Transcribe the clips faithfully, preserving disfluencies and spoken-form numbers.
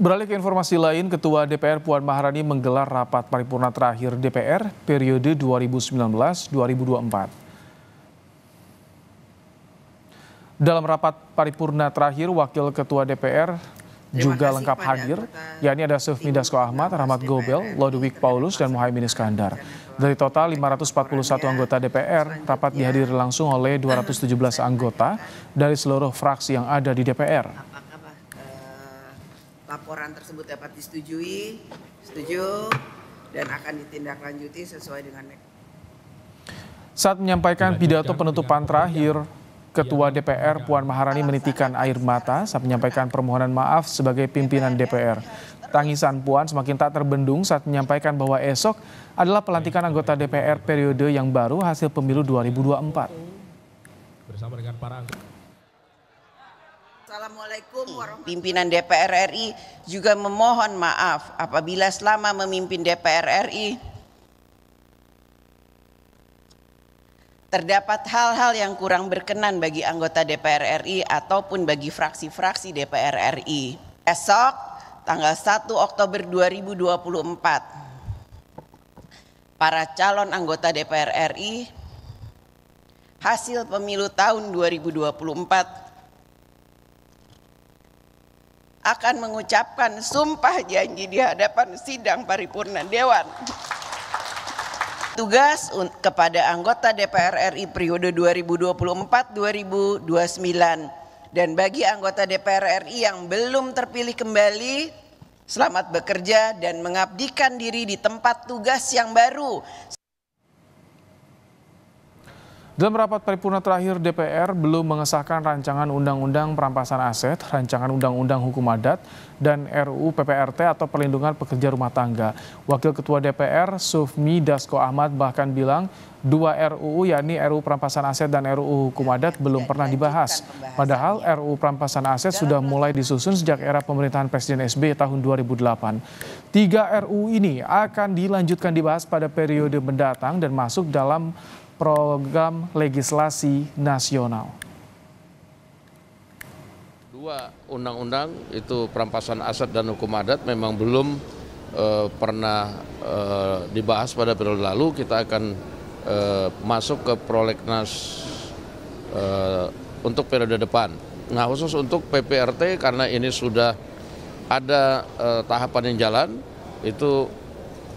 Beralih ke informasi lain, Ketua D P R Puan Maharani menggelar rapat paripurna terakhir D P R periode dua ribu sembilan belas dua ribu dua puluh empat. Dalam rapat paripurna terakhir, Wakil Ketua D P R juga lengkap hadir, yakni ada Sufmi Dasco Ahmad, Rahmat Gobel, Lodwig Paulus, dan Mohamim Iskandar. Dari total lima ratus empat puluh satu anggota D P R, rapat dihadiri langsung oleh dua ratus tujuh belas anggota dari seluruh fraksi yang ada di D P R. Laporan tersebut dapat disetujui, setuju, dan akan ditindaklanjuti sesuai dengan. Saat menyampaikan pidato penutupan terakhir, Ketua D P R Puan Maharani menitikkan air mata saat menyampaikan permohonan maaf sebagai pimpinan D P R. Tangisan Puan semakin tak terbendung saat menyampaikan bahwa esok adalah pelantikan anggota D P R periode yang baru hasil pemilu dua ribu dua puluh empat. Bersama dengan para anggota. Assalamualaikum warahmatullahi wabarakatuh. Pimpinan D P R R I juga memohon maaf apabila selama memimpin D P R R I terdapat hal-hal yang kurang berkenan bagi anggota D P R R I ataupun bagi fraksi-fraksi D P R R I. Esok tanggal satu Oktober dua ribu dua puluh empat para calon anggota D P R R I hasil pemilu tahun dua ribu dua puluh empat akan mengucapkan sumpah janji di hadapan sidang paripurna Dewan. Tugas kepada anggota D P R R I periode dua ribu dua puluh empat dua ribu dua puluh sembilan dan bagi anggota D P R R I yang belum terpilih kembali, selamat bekerja dan mengabdikan diri di tempat tugas yang baru. Dalam rapat paripurna terakhir, D P R belum mengesahkan rancangan Undang-Undang Perampasan Aset, rancangan Undang-Undang Hukum Adat, dan R U U P P R T atau Perlindungan Pekerja Rumah Tangga. Wakil Ketua D P R Sufmi Dasco Ahmad bahkan bilang dua R U U, yakni R U U Perampasan Aset dan R U U Hukum Adat, belum pernah dibahas. Padahal R U U Perampasan Aset sudah mulai disusun sejak era pemerintahan Presiden S B Y tahun dua ribu delapan. Tiga R U U ini akan dilanjutkan dibahas pada periode mendatang dan masuk dalam program legislasi nasional. Dua undang-undang itu perampasan aset dan hukum adat memang belum eh, pernah eh, dibahas pada periode lalu. Kita akan eh, masuk ke prolegnas eh, untuk periode depan. Nah, khusus untuk P P R T karena ini sudah ada eh, tahapan yang jalan, itu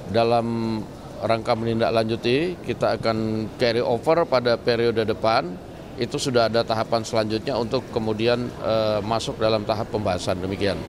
dalam rangka menindaklanjuti, kita akan carry over pada periode depan. Itu sudah ada tahapan selanjutnya untuk kemudian e, masuk dalam tahap pembahasan. Demikian.